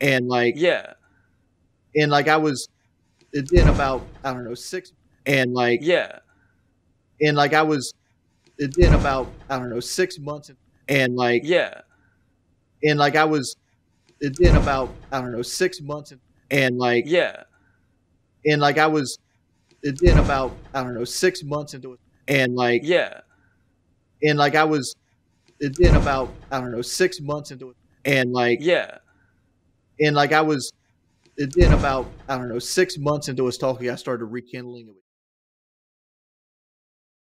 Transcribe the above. And like, yeah. And like, I was, it's in about, I don't know, six. And like, yeah. And like, I was, it's in about, I don't know, 6 months. And like, yeah. And like, I was, it's in about, I don't know, 6 months. And like, yeah. And like, I was, it's in about, I don't know, 6 months into it. And like, yeah. And like, I was, it's in about, I don't know, 6 months into it. And like, yeah. And like, I was, it's in about, I don't know, 6 months into us talking, I started rekindling it.